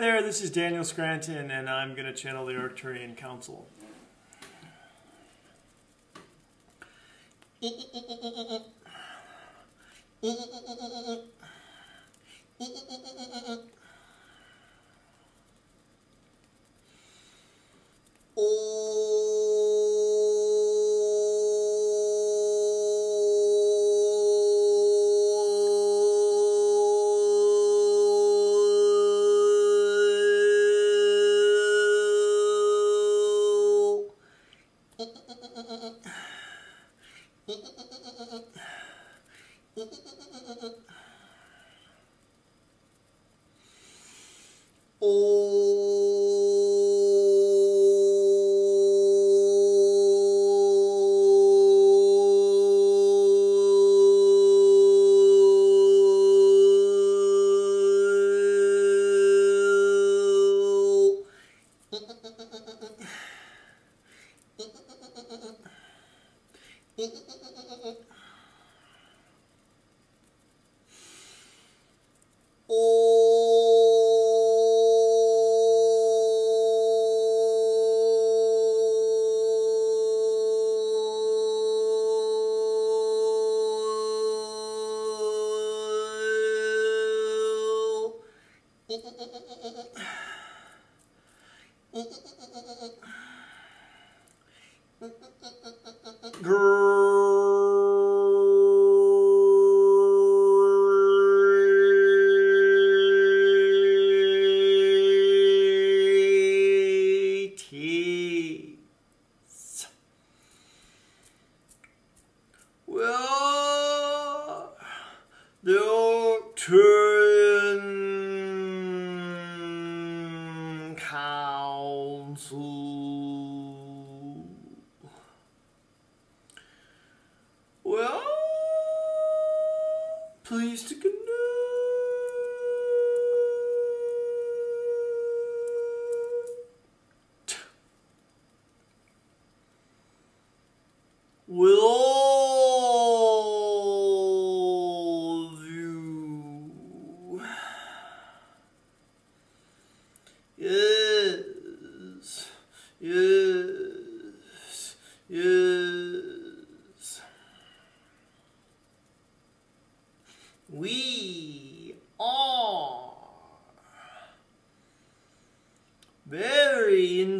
there, this is Daniel Scranton, and I'm going to channel the Arcturian Council.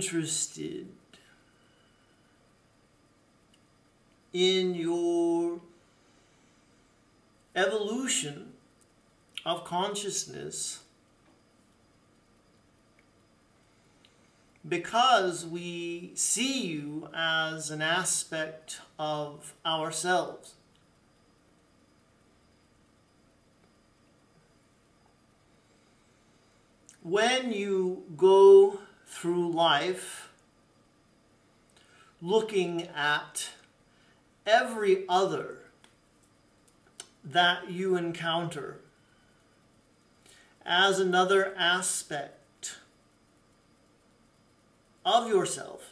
Interested in your evolution of consciousness, because we see you as an aspect of ourselves. When you go through life, looking at every other that you encounter as another aspect of yourself,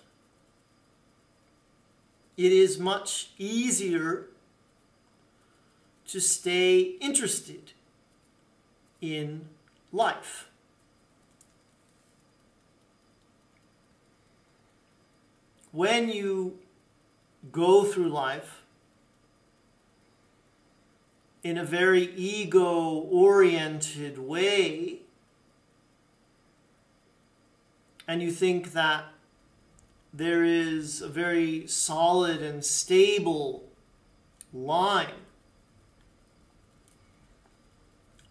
it is much easier to stay interested in life. When you go through life in a very ego-oriented way, and you think that there is a very solid and stable line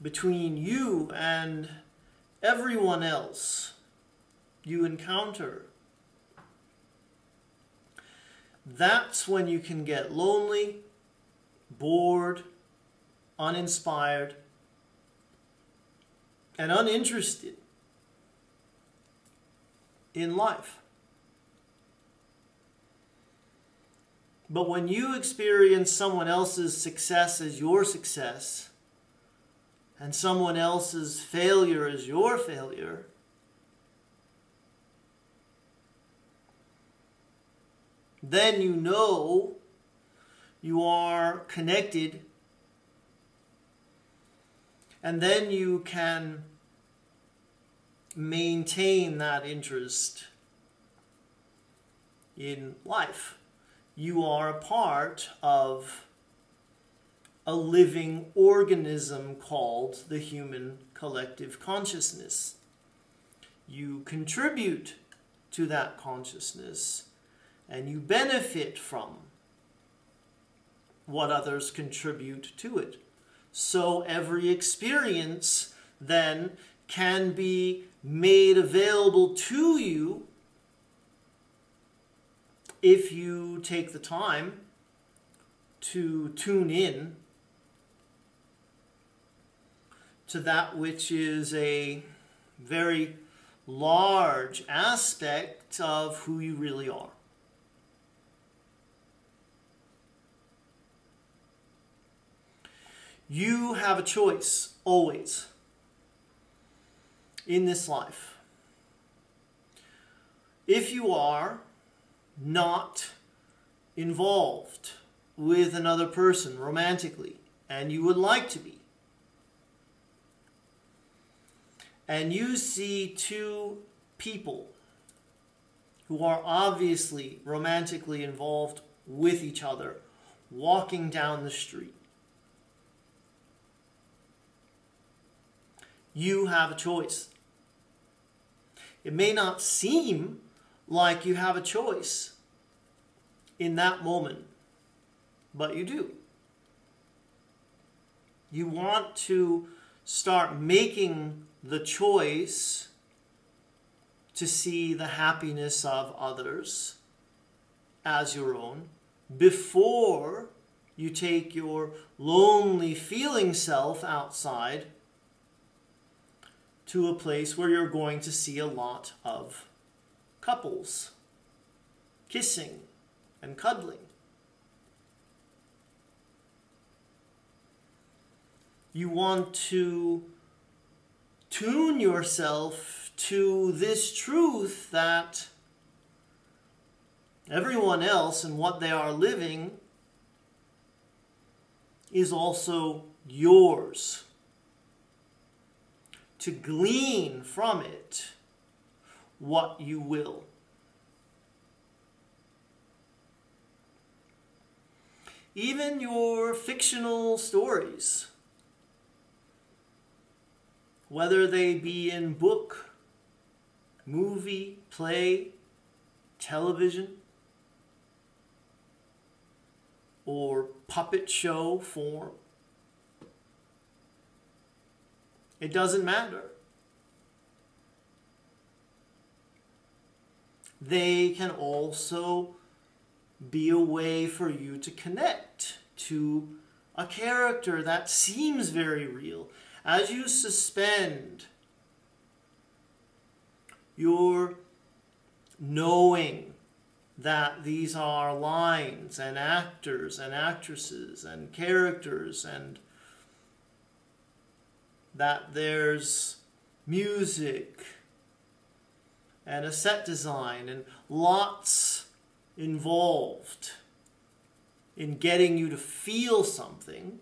between you and everyone else you encounter, that's when you can get lonely, bored, uninspired, and uninterested in life. But when you experience someone else's success as your success, and someone else's failure as your failure, then you know you are connected, and then you can maintain that interest in life. You are a part of a living organism called the human collective consciousness. You contribute to that consciousness and you benefit from what others contribute to it. So every experience then can be made available to you if you take the time to tune in to that which is a very large aspect of who you really are. You have a choice, always, in this life. If you are not involved with another person romantically, and you would like to be, and you see two people who are obviously romantically involved with each other walking down the street, you have a choice. It may not seem like you have a choice in that moment, but you do. You want to start making the choice to see the happiness of others as your own before you take your lonely feeling self outside to a place where you're going to see a lot of couples kissing and cuddling. You want to tune yourself to this truth that everyone else and what they are living is also yours. To glean from it what you will. Even your fictional stories, whether they be in book, movie, play, television, or puppet show form, it doesn't matter. They can also be a way for you to connect to a character that seems very real. As you suspend your knowing that these are lines and actors and actresses and characters, and that there's music and a set design and lots involved in getting you to feel something,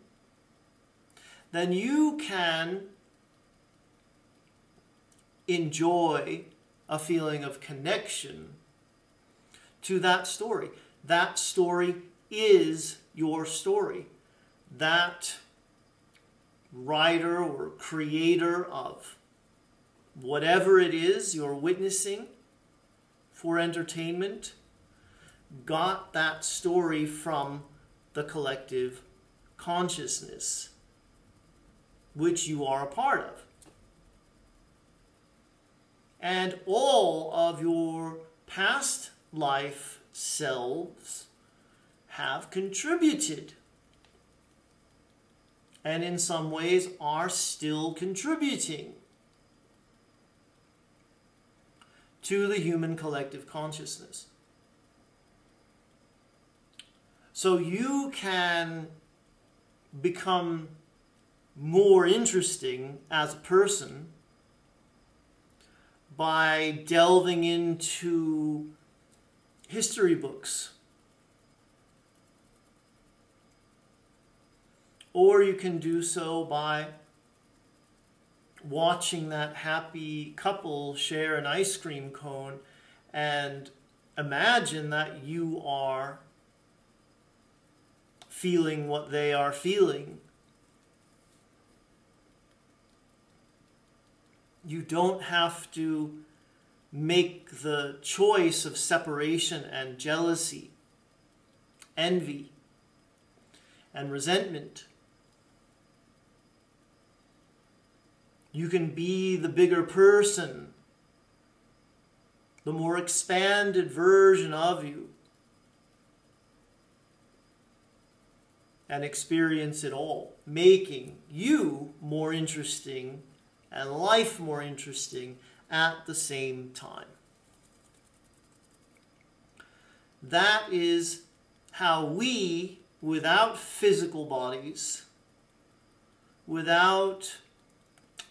then you can enjoy a feeling of connection to that story. That story is your story. That writer or creator of whatever it is you're witnessing for entertainment got that story from the collective consciousness, which you are a part of. And all of your past life selves have contributed, and in some ways are still contributing to the human collective consciousness. So you can become more interesting as a person by delving into history books. Or you can do so by watching that happy couple share an ice cream cone and imagine that you are feeling what they are feeling. You don't have to make the choice of separation and jealousy, envy, and resentment. You can be the bigger person, the more expanded version of you, and experience it all, making you more interesting and life more interesting at the same time. That is how we, without physical bodies, without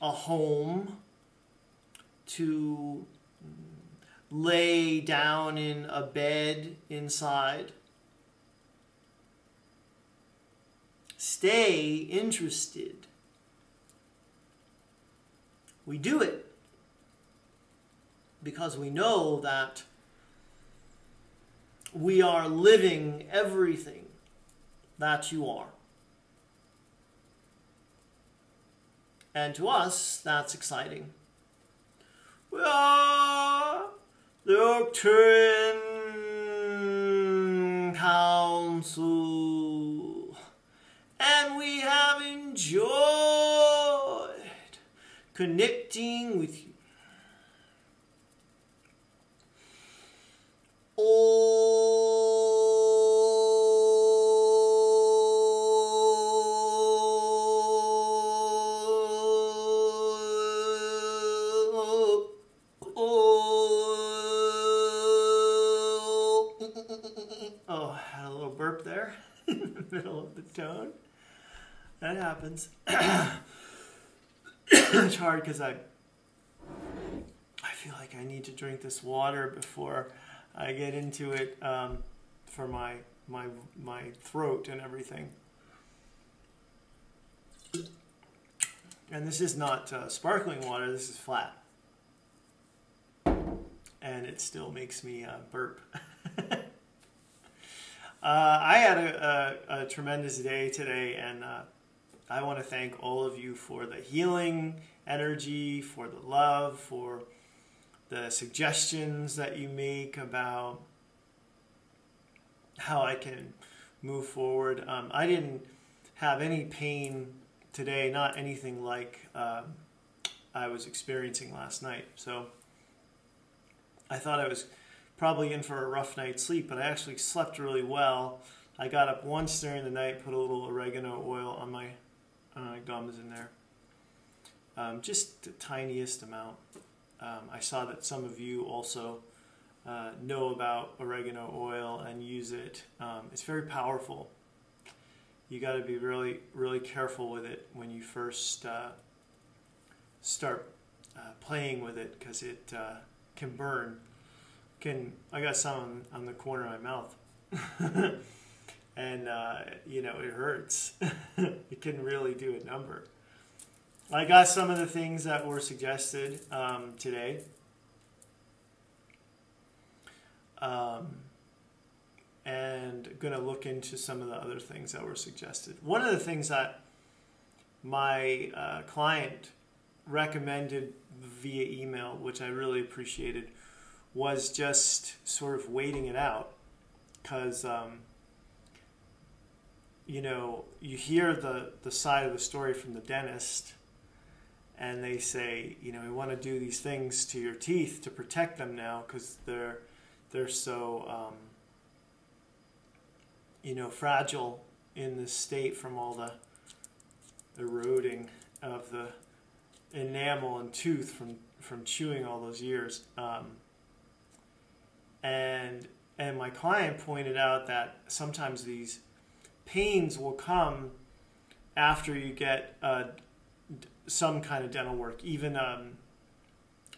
a home to lay down in a bed inside, stay interested. We do it because we know that we are living everything that you are. And to us, that's exciting. We are the Arcturian Council, and we have enjoyed connecting with you Oh, I had a little burp there in the middle of the tone. That happens. It's hard because I feel like I need to drink this water before I get into it for my throat and everything. And this is not sparkling water. This is flat, and it still makes me burp. I had a tremendous day today, and I want to thank all of you for the healing energy, for the love, for the suggestions that you make about how I can move forward. I didn't have any pain today, not anything like I was experiencing last night. So I thought I was probably in for a rough night's sleep, but I actually slept really well. I got up once during the night, put a little oregano oil on my gums in there, just the tiniest amount. I saw that some of you also know about oregano oil and use it. It's very powerful. You got to be really, really careful with it when you first start playing with it, because it can burn. I got some on the corner of my mouth, and you know, it hurts. It can really do a number. I got some of the things that were suggested today. And going to look into some of the other things that were suggested. One of the things that my client recommended via email, which I really appreciated, was just sort of waiting it out. Because, you know, you hear the side of the story from the dentist, and they say, you know, we want to do these things to your teeth to protect them now because they're so, you know, fragile in this state from all the eroding of the enamel and tooth from chewing all those years. And my client pointed out that sometimes these pains will come after you get some kind of dental work, even a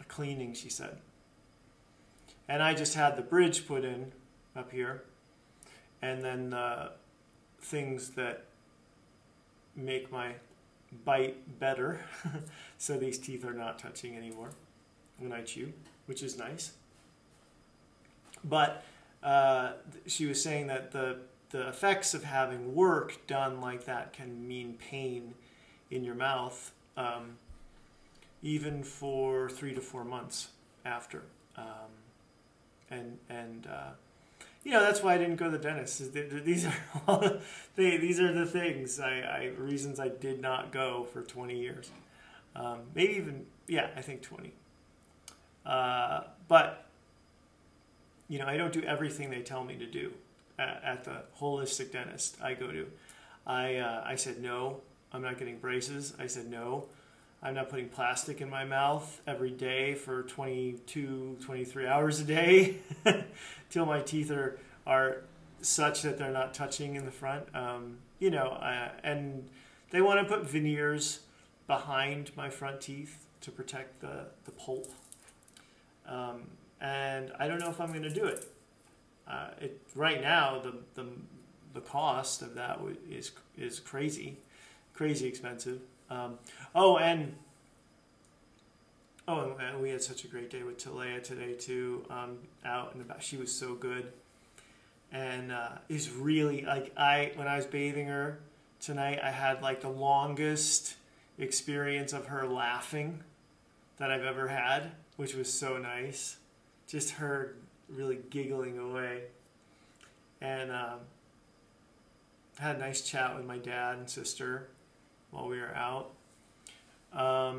cleaning, she said. And I just had the bridge put in up here, and then things that make my bite better, so these teeth are not touching anymore when I chew, which is nice. But she was saying that the effects of having work done like that can mean pain in your mouth even for 3 to 4 months after. You know, that's why I didn't go to the dentist. These are all the things, these are the things reasons I did not go for 20 years. Maybe even, yeah, I think 20. But, you know, I don't do everything they tell me to do at the holistic dentist I go to. I said, no, I'm not getting braces. I said, no, I'm not putting plastic in my mouth every day for 22, 23 hours a day till my teeth are such that they're not touching in the front. You know, and they want to put veneers behind my front teeth to protect the pulp. And I don't know if I'm going to do it. Right now, the cost of that is crazy expensive. And we had such a great day with Talea today too, out and about. She was so good, and is really like when I was bathing her tonight, I had like the longest experience of her laughing that I've ever had, which was so nice. Just her really giggling away, and had a nice chat with my dad and sister while we were out. What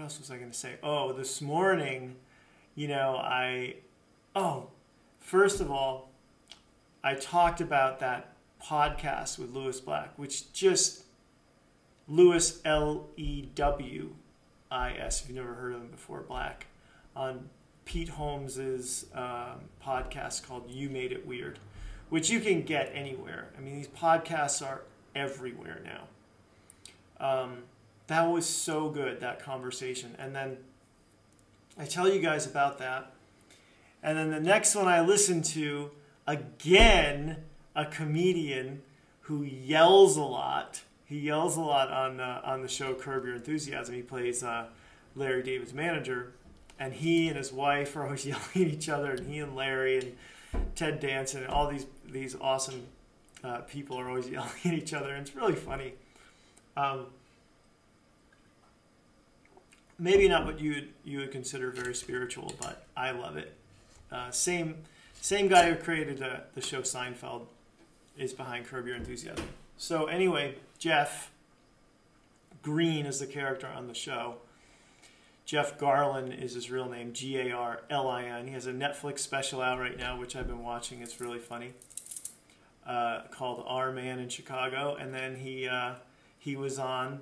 else was I going to say? Oh, this morning, you know, first of all, I talked about that podcast with Lewis Black, which just Lewis, L-E-W-I-S, if you've never heard of him before, Black, on Pete Holmes's podcast called You Made It Weird, which you can get anywhere. I mean, these podcasts are everywhere now. That was so good, that conversation. And then I tell you guys about that. And then the next one I listened to, again, a comedian who yells a lot. He yells a lot on the show Curb Your Enthusiasm. He plays Larry David's manager. And he and his wife are always yelling at each other. And he and Larry and Ted Danson and all these awesome people are always yelling at each other. And it's really funny. Maybe not what you would consider very spiritual, but I love it. Same guy who created the show Seinfeld is behind Curb Your Enthusiasm. So anyway, Jeff Greene is the character on the show. Jeff Garlin is his real name, G-A-R-L-I-N. He has a Netflix special out right now, which I've been watching. It's really funny, called Our Man in Chicago. And then he was on,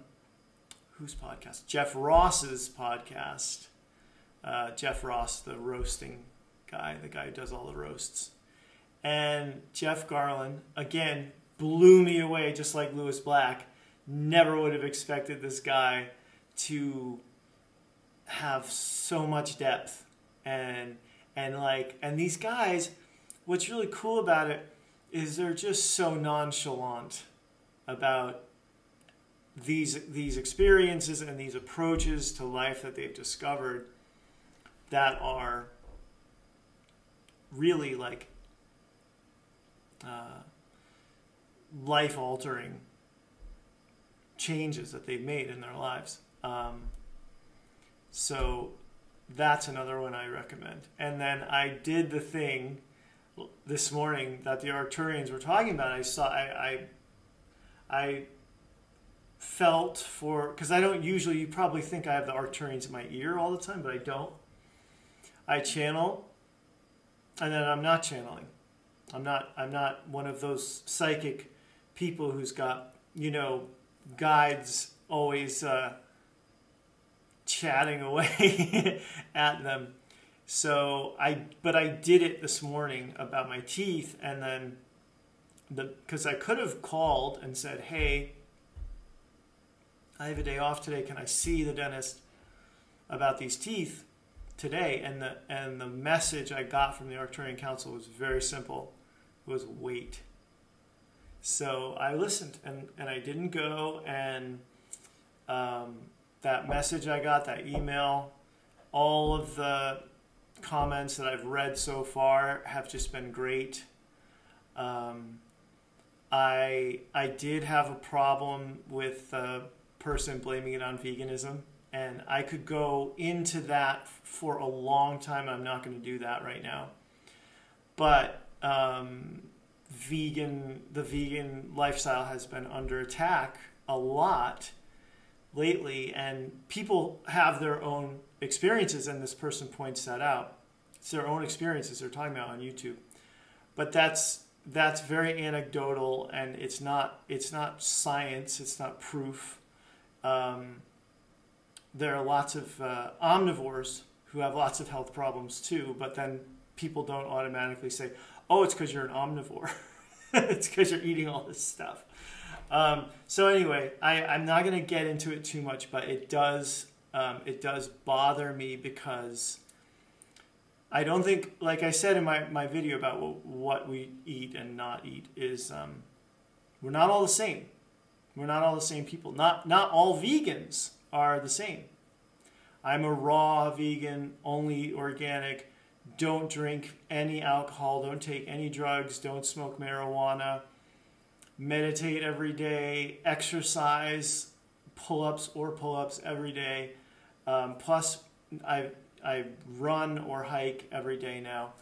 whose podcast? Jeff Ross's podcast. Jeff Ross, the roasting guy, the guy who does all the roasts. And Jeff Garlin, again, blew me away, just like Lewis Black. Never would have expected this guy to have so much depth. And these guys, what's really cool about it is they're just so nonchalant about these experiences and these approaches to life that they've discovered that are really like life-altering changes that they've made in their lives. So that's another one I recommend. And then I did the thing this morning that the Arcturians were talking about. I felt for, because I don't usually, you probably think I have the Arcturians in my ear all the time, but I don't. I channel, and then I'm not channeling. I'm not one of those psychic people who's got, you know, guides always chatting away at them. So I did it this morning about my teeth, and then because I could have called and said, hey, I have a day off today. Can I see the dentist about these teeth today? And the message I got from the Arcturian Council was very simple. It was wait. So I listened, and I didn't go, and that message I got, that email, all of the comments that I've read so far have just been great. I did have a problem with the person blaming it on veganism, and I could go into that for a long time. I'm not going to do that right now. But the vegan lifestyle has been under attack a lot lately, and people have their own experiences, and this person points that out. It's their own experiences they're talking about on YouTube. But that's very anecdotal, and it's not science, it's not proof. There are lots of omnivores who have lots of health problems too, but then people don't automatically say, oh, it's because you're an omnivore. It's because you're eating all this stuff. So anyway, I'm not going to get into it too much, but it does bother me because I don't think, like I said in my video about what we eat and not eat, is we're not all the same. We're not all the same people. Not all vegans are the same. I'm a raw vegan, only organic, don't drink any alcohol, don't take any drugs, don't smoke marijuana, meditate every day, exercise, pull-ups every day. Plus, I run or hike every day now.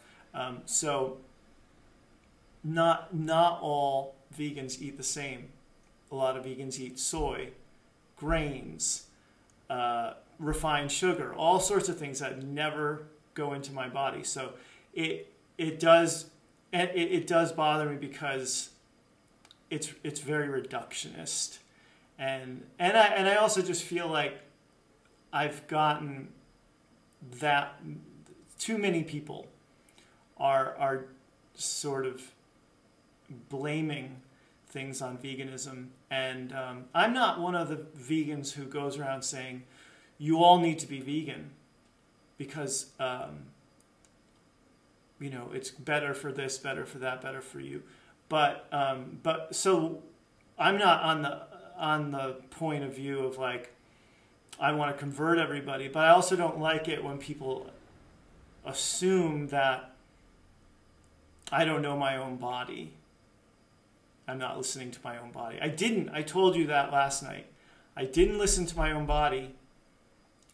So not all vegans eat the same. A lot of vegans eat soy, grains, refined sugar, all sorts of things that never go into my body. So it does bother me because it's very reductionist, and I also just feel like I've gotten that too many people are sort of blaming things on veganism, and I'm not one of the vegans who goes around saying you all need to be vegan because you know, it's better for this, better for that, better for you. But so I'm not on the point of view of like I want to convert everybody, but I also don't like it when people assume that I don't know my own body. I'm not listening to my own body. I told you that last night. I didn't listen to my own body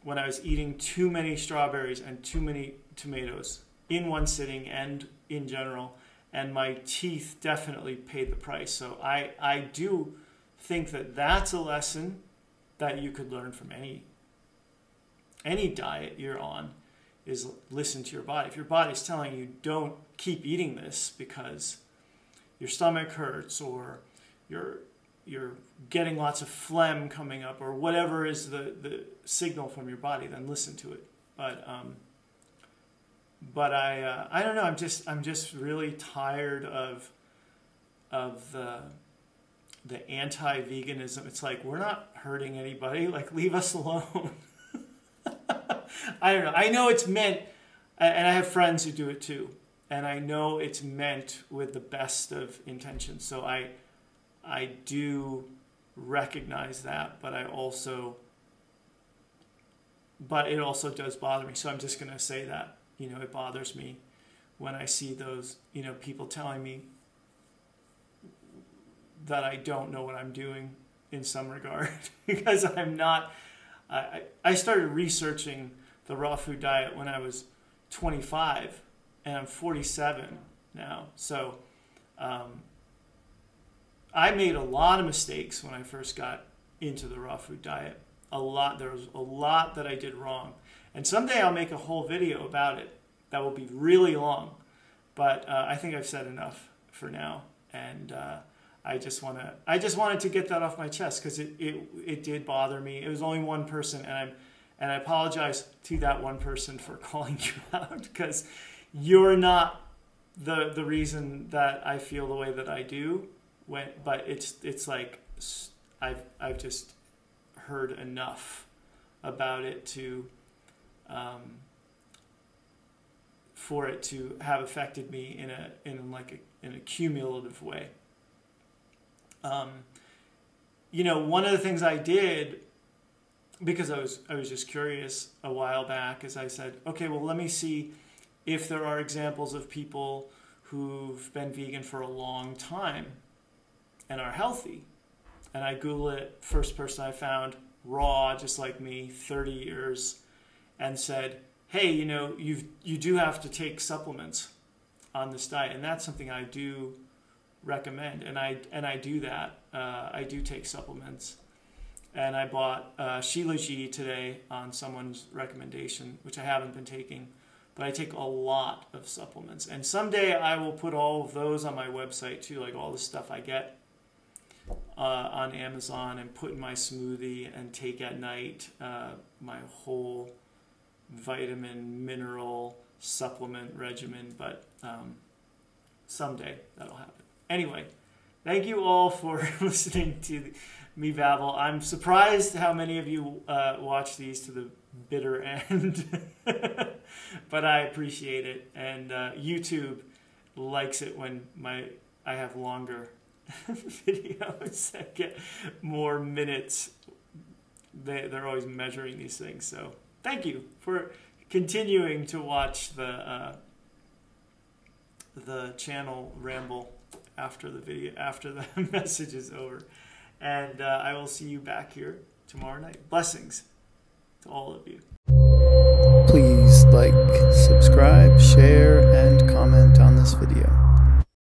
when I was eating too many strawberries and too many tomatoes in one sitting and in general, and my teeth definitely paid the price. So I do think that that's a lesson that you could learn from any diet you're on, is listen to your body. If your body's telling you don't keep eating this because your stomach hurts or you're getting lots of phlegm coming up or whatever is the signal from your body, then listen to it. But I don't know. I'm just really tired of the anti-veganism. It's like, we're not hurting anybody. Like, leave us alone. I don't know. I know it's meant, and I have friends who do it too, and I know it's meant with the best of intentions. So I do recognize that, but it also does bother me. So I'm just going to say that, you know, it bothers me when I see those, you know, people telling me that I don't know what I'm doing in some regard, because I'm not. I started researching the raw food diet when I was 25, and I'm 47 now. So I made a lot of mistakes when I first got into the raw food diet. A lot. There was a lot that I did wrong, and someday I'll make a whole video about it. That will be really long, but I think I've said enough for now, and I just wanted to get that off my chest because it did bother me. It was only one person, and I apologize to that one person for calling you out, because you're not the reason that I feel the way that I do. But it's like I've just heard enough about it to for it to have affected me in a cumulative way. You know, one of the things I did because I was just curious a while back, as I said, okay, well, let me see if there are examples of people who've been vegan for a long time and are healthy. And I Google it, first person I found, raw, just like me, 30 years, and said, hey, you know, you do have to take supplements on this diet. And that's something I do recommend, and I do that. I do take supplements. And I bought Shilajit today on someone's recommendation, which I haven't been taking, but I take a lot of supplements. And someday I will put all of those on my website too, like all the stuff I get on Amazon and put in my smoothie and take at night, my whole vitamin, mineral, supplement regimen. But someday that'll happen. Anyway, thank you all for listening to me babble. I'm surprised how many of you watch these to the bitter end, but I appreciate it. And YouTube likes it when I have longer videos that get more minutes. They're always measuring these things. So thank you for continuing to watch the channel ramble after the video, after the message is over. And I will see you back here tomorrow night. Blessings to all of you. Please like, subscribe, share, and comment on this video.